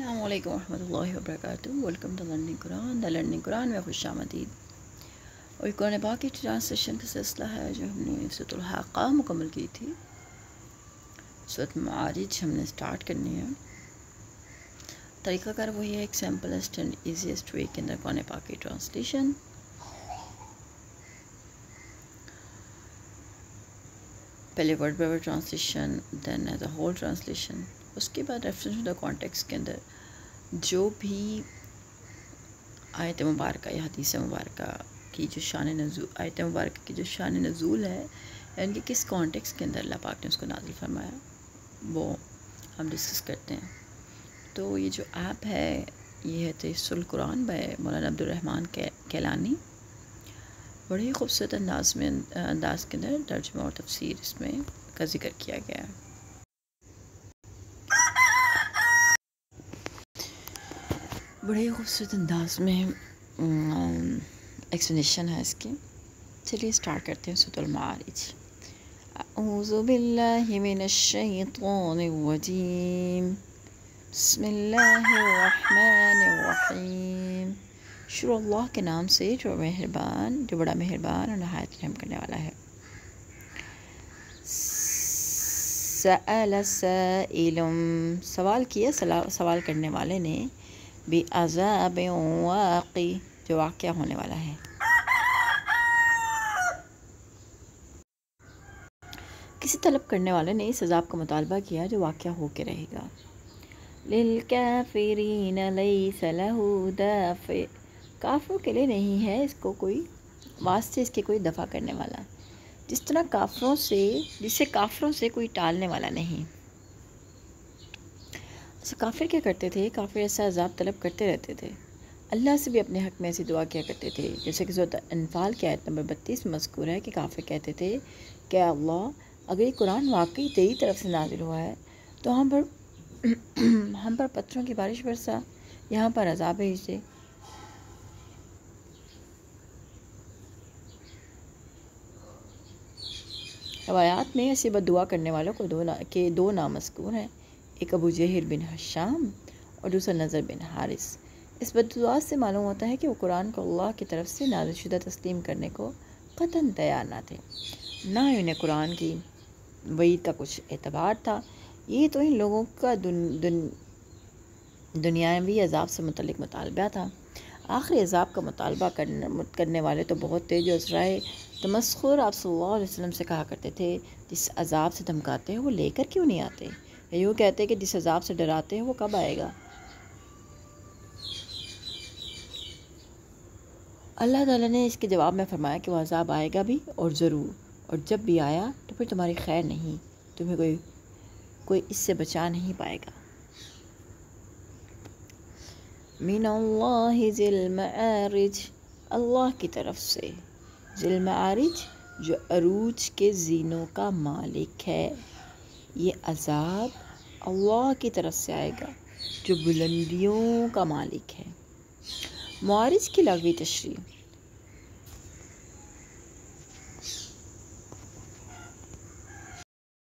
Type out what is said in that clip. अस्सलामुअलैकुम वरहमतुल्लाहि वबरकातुहू। Welcome to learning Quran. The learning Quran में खुशामदीद। और कुरान पाक की ट्रांसलेशन का सिलसिला है जो हमने सूरह हाक़ा मुकम्मल की थी। सूरह अल माआरिज हमने स्टार्ट करनी है। तरीक़ाकार वही है, एक सिंपलेस्ट एंड ईजीएस्ट वे के अंदर कुरान पाक की ट्रांसलेशन। पहले word by word translation, then as a whole translation, उसके बाद रेफरेंस टू द कॉन्टेक्स्ट के अंदर जो भी आयत मुबारक या हदीस मुबारक की जो शान नज़ूल, आयत मुबारक की जो शान नज़ूल है, यानी कि किस कॉन्टेक्स्ट के अंदर अल्लाह पाक ने उसको नाज़िल फरमाया, वो हम डिस्कस करते हैं। तो ये जो ऐप है, ये है तफसीरुल कुरान बाय मौलाना अब्दुर्रहमान कैलानी। बड़े खूबसूरत अंदाज के अंदर तर्जुमा और तफसीर इसमें का जिक्र किया गया है। बड़े खूबसूरत अंदाज में एक्सप्लेनेशन है इसकी। चलिए स्टार्ट करते हैं सतुलमारिज। अऊज़ु बिल्लाहि मिनश्शैतानिर रजीम, बिस्मिल्लाहिर रहमानिर रहीम। शुरू अल्लाह के नाम से जो बड़ा मेहरबान और नहायत रहम करने वाला है। सअल साइलुम, सवाल किया सवाल करने वाले ने, बे अज़ाब वाक़ी, जो वाक़या होने वाला है। किसी तलब करने वाले ने इस अज़ाब का मुतालबा किया जो वाक़या हो के रहेगा। लिलकाफ़िरीन लैस लहू दाफ़िअ, काफ़िरों के लिए नहीं है इसको कोई वास्ते, इसके कोई दफ़ा करने वाला। जिस तरह काफ़िरों से, जिसे काफ़िरों से कोई टालने वाला नहीं। तो काफ़िर क्या करते थे? काफ़िर ऐसा अज़ाब तलब करते रहते थे। अल्लाह से भी अपने हक़ में ऐसी दुआ किया करते थे, जैसे कि सूरह अनफ़ाल की आयत नंबर 32 में मज़कूर है कि काफ़िर कहते थे कि अल्लाह, अगर ये कुरान वाकई तेरी तरफ से नाजिल हुआ है तो हम पर पत्थरों की बारिश बरसा, यहाँ पर अज़ाब भेज दे। रवायात में ऐसी बददुआ करने वालों को दो नाम मज़कूर हैं, एक अबू जहर बिन हशाम और दूसरा नजर बिन हारिस। इस बददुआ से मालूम होता है कि वो कुरान को अल्लाह की तरफ से नाज़िलशुदा तस्लीम करने को कतन तैयार ना थे, ना ही उन्हें कुरान की वईद का कुछ एतबार था। ये तो इन लोगों का दुनियावी अज़ाब से मुतल्लिक मुतालबा था। आखिरी अज़ाब का मुतालबा करने वाले तो बहुत थे, जो इसराए तमस्खुर आप सल्लल्लाहु अलैहि वसल्लम से कहा करते थे, जिस अज़ाब से धमकाते हैं वो लेकर क्यों नहीं आते, यूँ कहते कि जिस अज़ाब से डराते हैं वो कब आएगा। अल्लाह ताला ने इसके जवाब में फरमाया कि वह अज़ाब आएगा भी और ज़रूर, और जब भी आया तो फिर तुम्हारी खैर नहीं, तुम्हें कोई इससे बचा नहीं पाएगा। मिनल्लाहि ज़िल मआरिज, अल्लाह की तरफ से। ज़िल मआरिज जो अरूज के जीनों का मालिक है। ये अज़ाब अल्लाह की तरफ से आएगा जो बुलंदियों का मालिक है। मारिज की लगवी तशरीह,